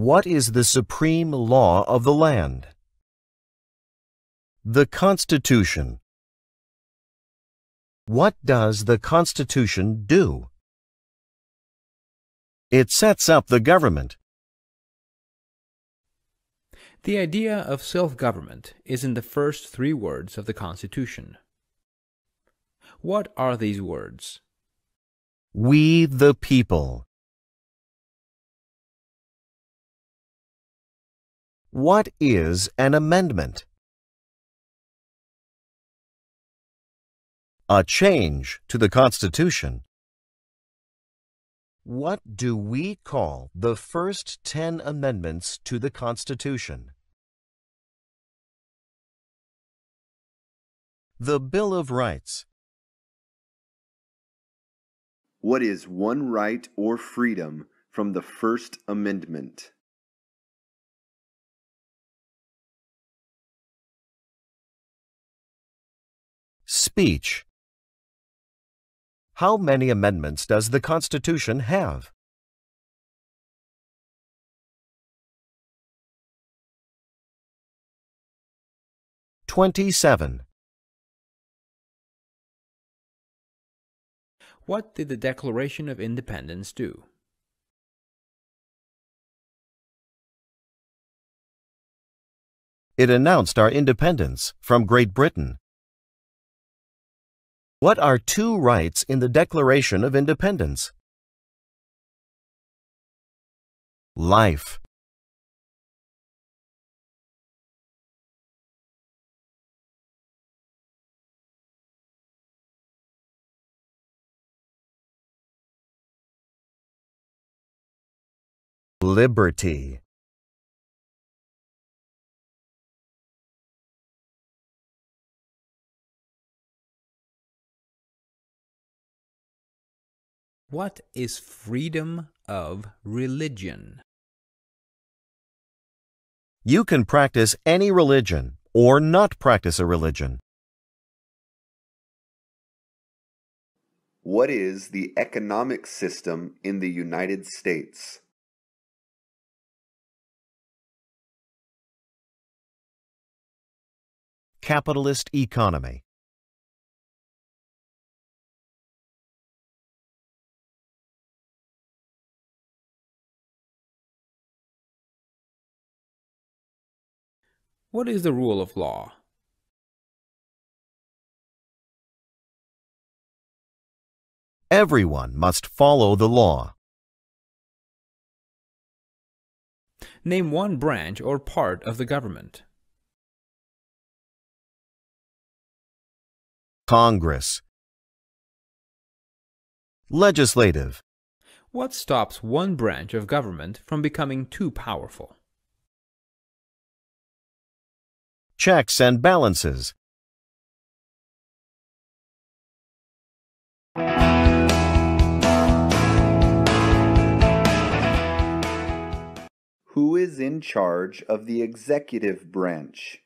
What is the supreme law of the land? The Constitution. What does the Constitution do? It sets up the government. The idea of self-government is in the first three words of the Constitution. What are these words? We the people. What is an amendment? A change to the Constitution. What do we call the first 10 amendments to the Constitution? The Bill of Rights. What is one right or freedom from the First Amendment? Speech. How many amendments does the Constitution have? – 27. What did the Declaration of Independence do? It announced our independence from Great Britain. What are two rights in the Declaration of Independence? Life. Liberty. What is freedom of religion? You can practice any religion or not practice a religion. What is the economic system in the United States? Capitalist economy. What is the rule of law? Everyone must follow the law. Name one branch or part of the government. Congress. Legislative. What stops one branch of government from becoming too powerful? Checks and balances. Who is in charge of the executive branch?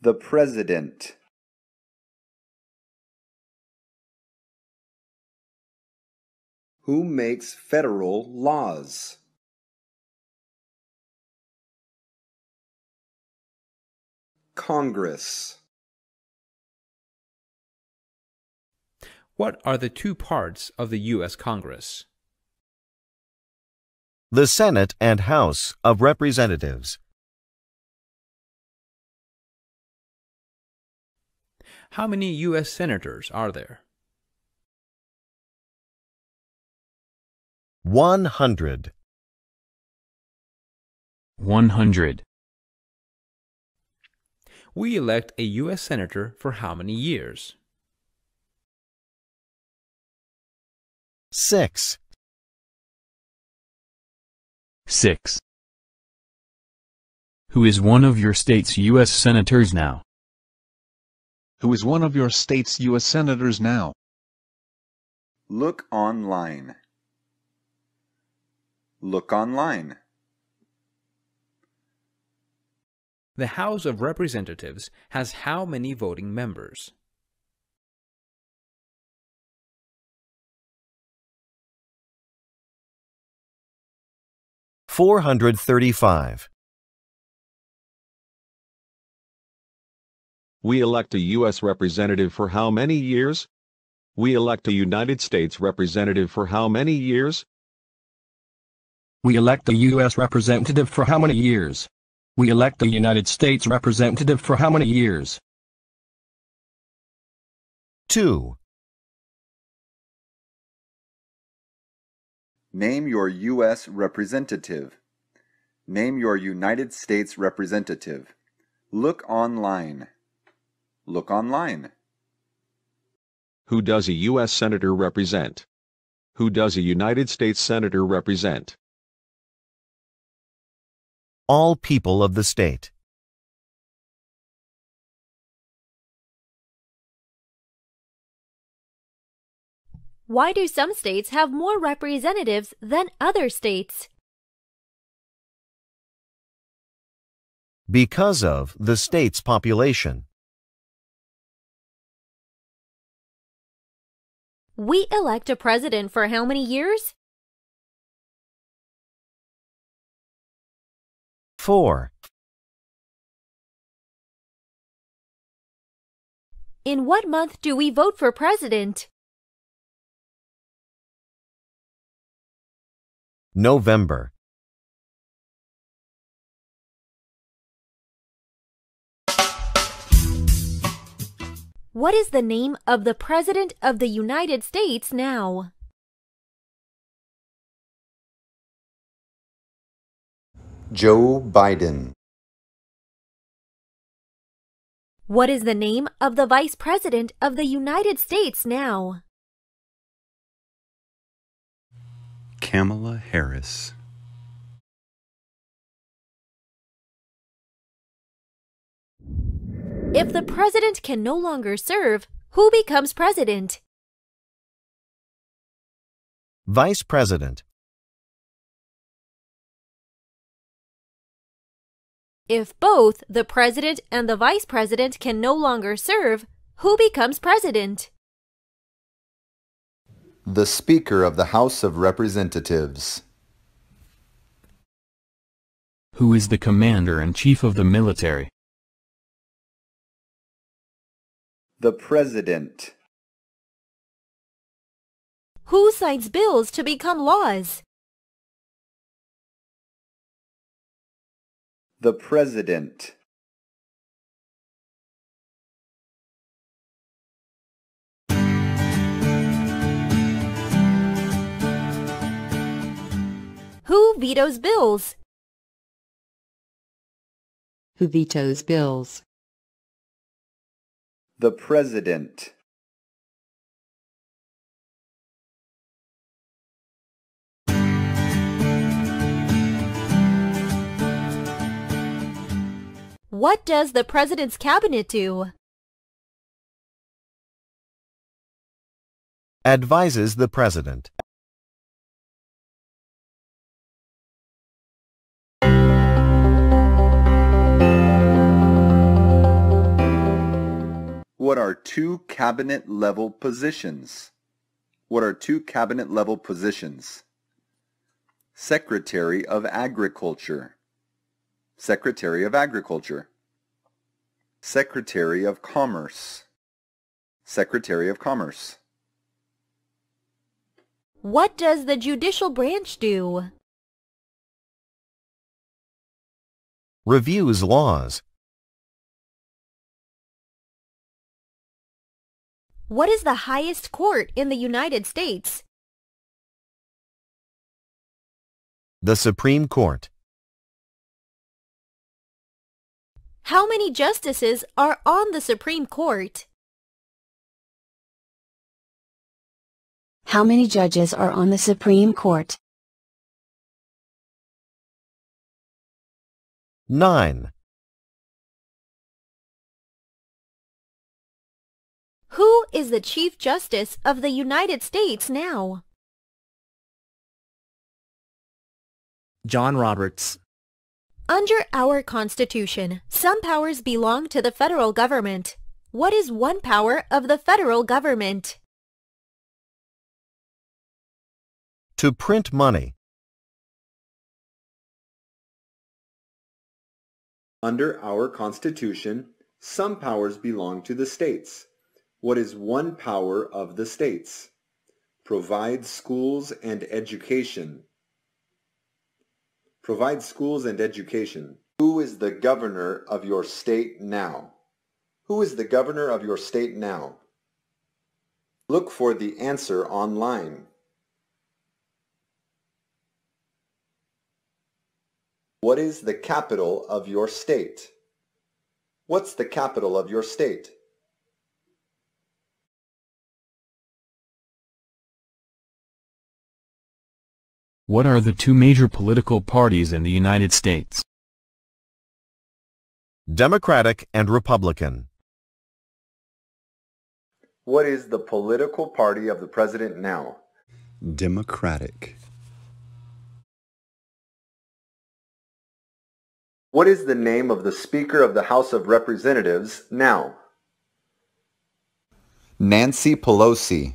The President. Who makes federal laws? Congress. What are the two parts of the U.S. Congress? The Senate and House of Representatives. How many U.S. Senators are there? 100. 100. We elect a U.S. Senator for how many years? 6. 6. Who is one of your state's U.S. Senators now? Who is one of your state's U.S. Senators now? Look online. Look online. The House of Representatives has how many voting members? 435. We elect a U.S. representative for how many years? We elect a United States representative for how many years? We elect a U.S. representative for how many years? We elect a United States representative for how many years? 2. Name your U.S. representative. Name your United States representative. Look online. Look online. Who does a U.S. Senator represent? Who does a United States Senator represent? All people of the state. Why do some states have more representatives than other states? Because of the state's population. We elect a president for how many years? 4. In what month do we vote for president? November. What is the name of the President of the United States now? Joe Biden. What is the name of the Vice President of the United States now? Kamala Harris. If the president can no longer serve, who becomes president? Vice president. If both the president and the vice president can no longer serve, who becomes president? The Speaker of the House of Representatives. Who is the Commander-in-Chief of the military? The President. Who signs bills to become laws? The President. Who vetoes bills? Who vetoes bills? The President. What does the President's Cabinet do? Advises the President. What are two cabinet-level positions? What are two cabinet-level positions? Secretary of Agriculture. Secretary of Agriculture. Secretary of Commerce. Secretary of Commerce. What does the judicial branch do? Reviews laws. What is the highest court in the United States? The Supreme Court. How many justices are on the Supreme Court? How many judges are on the Supreme Court? 9. Who is the Chief Justice of the United States now? John Roberts. Under our Constitution, some powers belong to the federal government. What is one power of the federal government? To print money. Under our Constitution, some powers belong to the states. What is one power of the states? Provide schools and education. Provide schools and education. Who is the governor of your state now? Who is the governor of your state now? Look for the answer online. What is the capital of your state? What's the capital of your state? What are the two major political parties in the United States? Democratic and Republican. What is the political party of the president now? Democratic. What is the name of the Speaker of the House of Representatives now? Nancy Pelosi.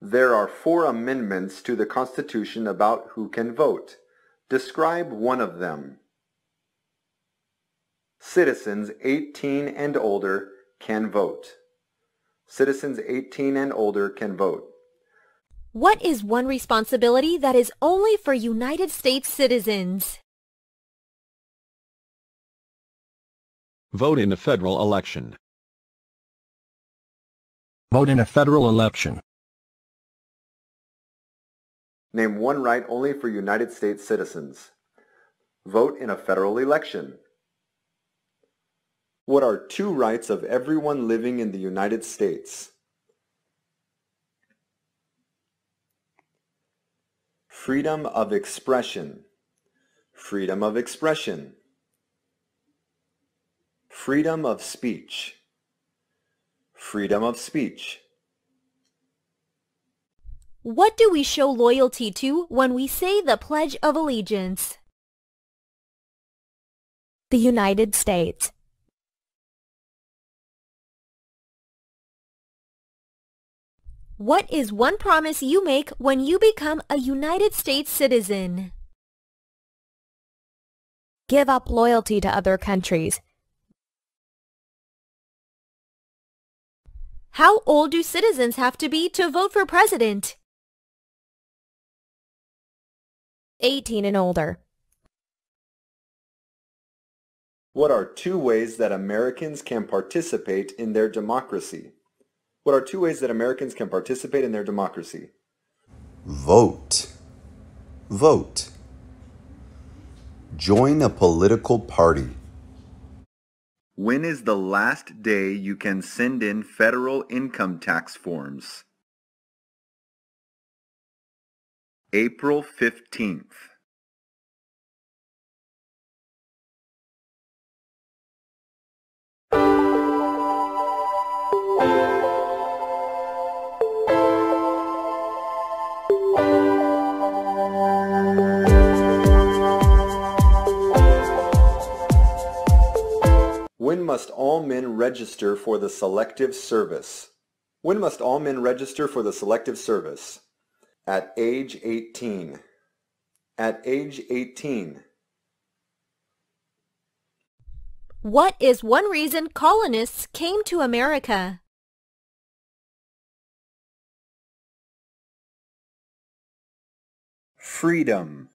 There are 4 amendments to the Constitution about who can vote. Describe one of them. Citizens 18 and older can vote. Citizens 18 and older can vote. What is one responsibility that is only for United States citizens? Vote in a federal election. Vote in a federal election. Name one right only for United States citizens. Vote in a federal election. What are 2 rights of everyone living in the United States? Freedom of expression. Freedom of expression. Freedom of speech. Freedom of speech. What do we show loyalty to when we say the Pledge of Allegiance? The United States. What is one promise you make when you become a United States citizen? Give up loyalty to other countries. How old do citizens have to be to vote for president? 18 and older. What are 2 ways that Americans can participate in their democracy? What are 2 ways that Americans can participate in their democracy? Vote. Vote. Join a political party. When is the last day you can send in federal income tax forms? April 15th. When must all men register for the Selective Service? When must all men register for the Selective Service? At age 18. At age 18. What is one reason colonists came to America? Freedom.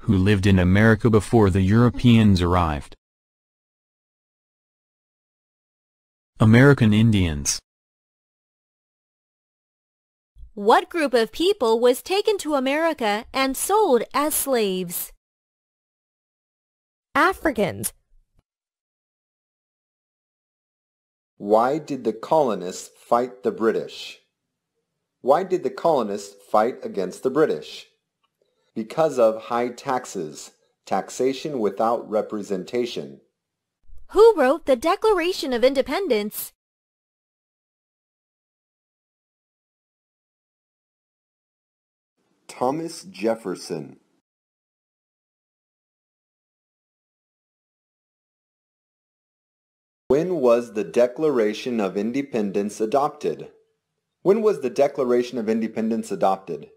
Who lived in America before the Europeans arrived? American Indians. What group of people was taken to America and sold as slaves? Africans. Why did the colonists fight the British? Why did the colonists fight against the British? Because of high taxes, taxation without representation. Who wrote the Declaration of Independence? Thomas Jefferson. When was the Declaration of Independence adopted? When was the Declaration of Independence adopted?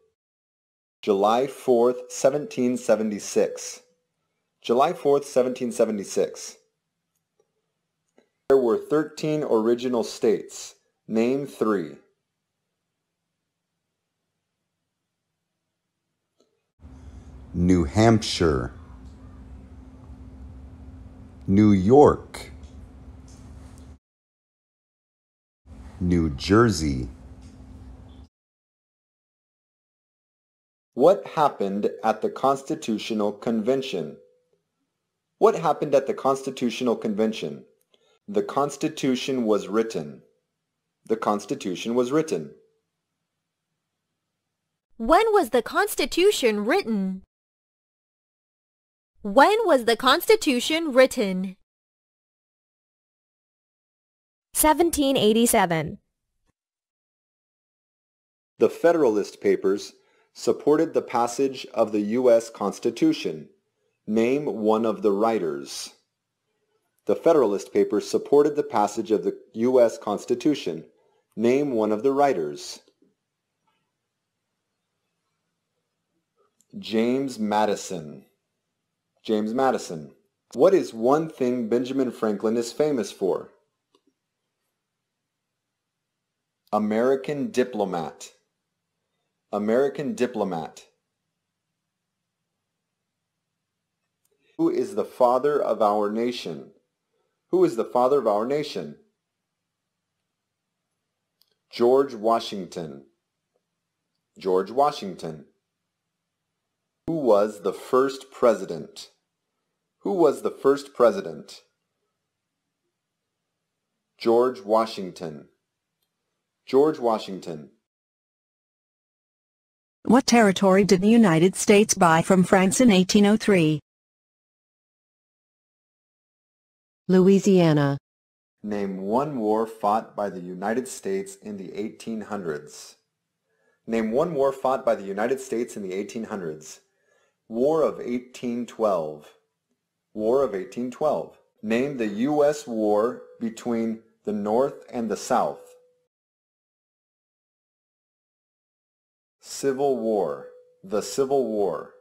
July 4th, 1776. July 4th, 1776. There were 13 original states. Name 3. New Hampshire, New York, New Jersey. What happened at the Constitutional Convention? What happened at the Constitutional Convention? The Constitution was written. The Constitution was written. When was the Constitution written? When was the Constitution written? 1787. The Federalist Papers supported the passage of the U.S. Constitution. Name one of the writers. The Federalist Papers supported the passage of the U.S. Constitution. Name one of the writers. James Madison. James Madison. What is one thing Benjamin Franklin is famous for? American diplomat. American diplomat. Who is the father of our nation? Who is the father of our nation? George Washington. George Washington. Who was the first president? Who was the first president? George Washington. George Washington. What territory did the United States buy from France in 1803? Louisiana. Name one war fought by the United States in the 1800s. Name one war fought by the United States in the 1800s. War of 1812. War of 1812. Name the U.S. war between the North and the South. Civil War. The Civil War.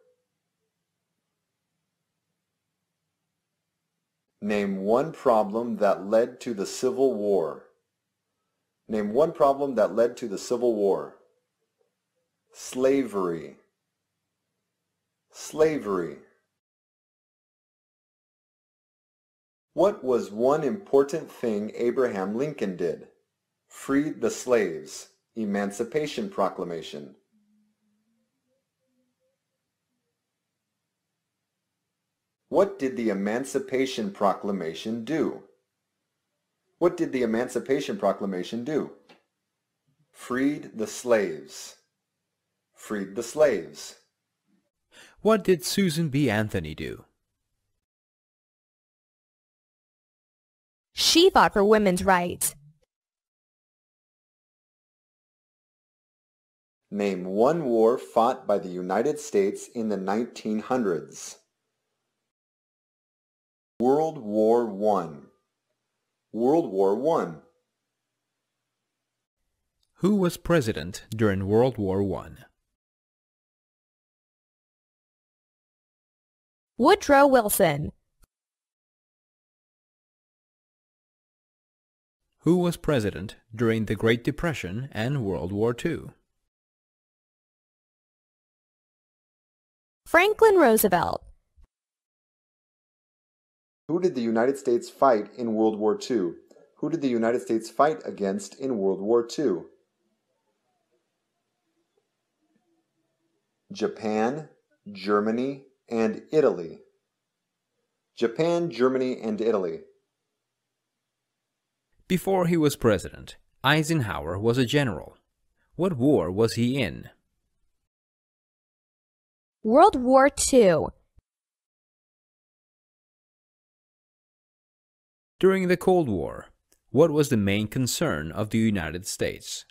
Name one problem that led to the Civil War. Name one problem that led to the Civil War. Slavery. Slavery. What was one important thing Abraham Lincoln did? Freed the slaves. Emancipation Proclamation. What did the Emancipation Proclamation do? What did the Emancipation Proclamation do? Freed the slaves. Freed the slaves. What did Susan B. Anthony do? She fought for women's rights. Name one war fought by the United States in the 1900s. World War I. World War I. Who was president during World War I? Woodrow Wilson. Who was president during the Great Depression and World War II? Franklin Roosevelt. Who did the United States fight in World War II? Who did the United States fight against in World War II? Japan, Germany, and Italy. Japan, Germany, and Italy. Before he was president, Eisenhower was a general. What war was he in? World War II. During the Cold War, what was the main concern of the United States?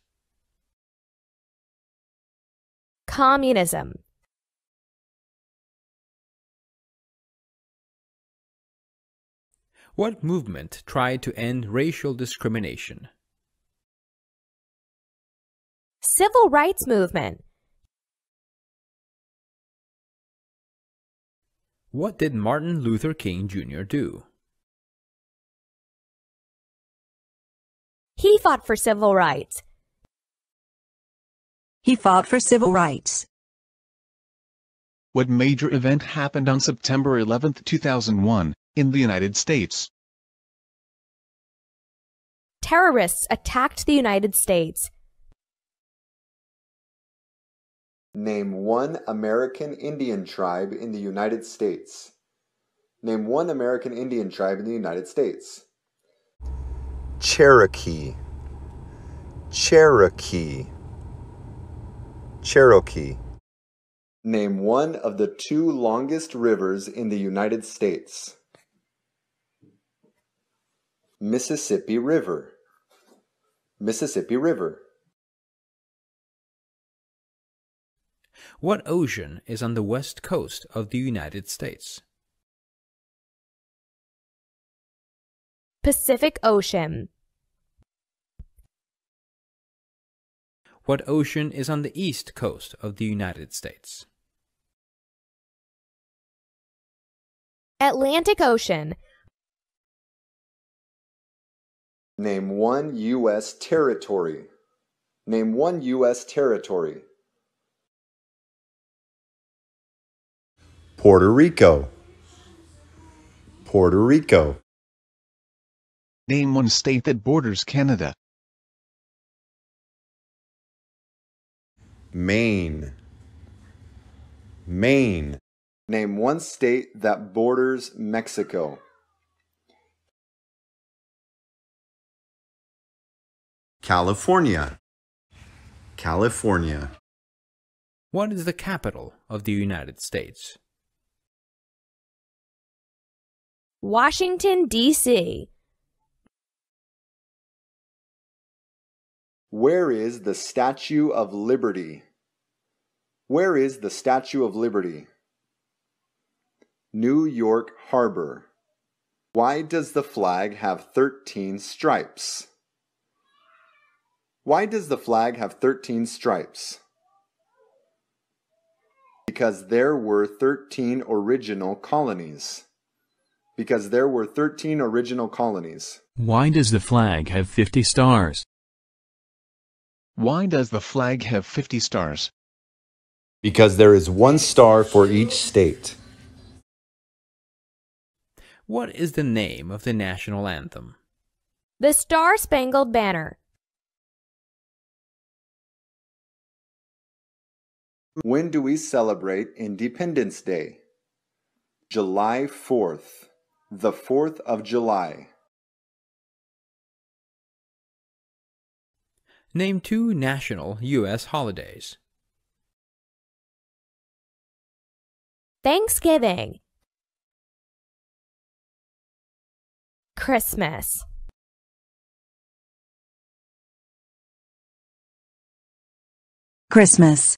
Communism. What movement tried to end racial discrimination? Civil rights movement. What did Martin Luther King Jr. do? He fought for civil rights. He fought for civil rights. What major event happened on September 11, 2001, in the United States? Terrorists attacked the United States. Name one American Indian tribe in the United States. Name one American Indian tribe in the United States. Cherokee, Cherokee, Cherokee. Name one of the two longest rivers in the United States. Mississippi River, Mississippi River. What ocean is on the west coast of the United States? Pacific Ocean. What ocean is on the east coast of the United States? Atlantic Ocean. Name one U.S. territory. Name one U.S. territory. Puerto Rico. Puerto Rico. Name one state that borders Canada. Maine. Maine. Name one state that borders Mexico. California. California. What is the capital of the United States? Washington, D.C. Where is the Statue of Liberty? Where is the Statue of Liberty? New York Harbor. Why does the flag have 13 stripes? Why does the flag have 13 stripes? Because there were 13 original colonies. Because there were 13 original colonies. Why does the flag have 50 stars? Why does the flag have 50 stars? Because there is one star for each state. What is the name of the national anthem? The Star-Spangled Banner. When do we celebrate Independence Day? July 4th, the 4th of July. Name two national U.S. holidays. Thanksgiving. Christmas. Christmas.